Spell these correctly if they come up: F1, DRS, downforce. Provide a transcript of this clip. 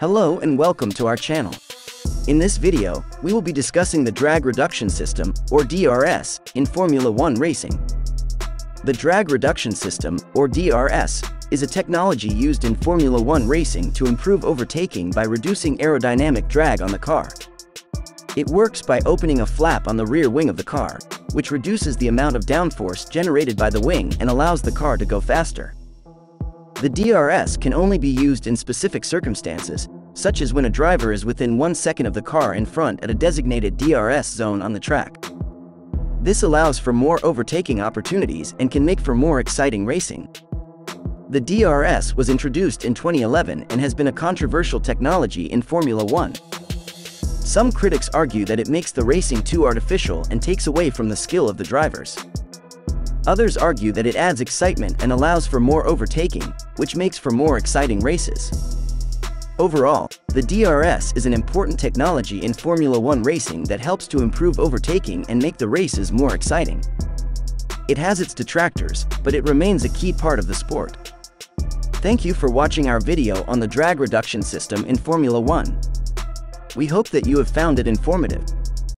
Hello and welcome to our channel. In this video, we will be discussing the drag reduction system, or DRS, in Formula 1 racing. The drag reduction system, or DRS, is a technology used in Formula 1 racing to improve overtaking by reducing aerodynamic drag on the car. It works by opening a flap on the rear wing of the car, which reduces the amount of downforce generated by the wing and allows the car to go faster. The DRS can only be used in specific circumstances, such as when a driver is within 1 second of the car in front at a designated DRS zone on the track. This allows for more overtaking opportunities and can make for more exciting racing. The DRS was introduced in 2011 and has been a controversial technology in Formula 1. Some critics argue that it makes the racing too artificial and takes away from the skill of the drivers. Others argue that it adds excitement and allows for more overtaking, which makes for more exciting races. Overall, the DRS is an important technology in Formula 1 racing that helps to improve overtaking and make the races more exciting. It has its detractors, but it remains a key part of the sport. Thank you for watching our video on the drag reduction system in Formula 1. We hope that you have found it informative.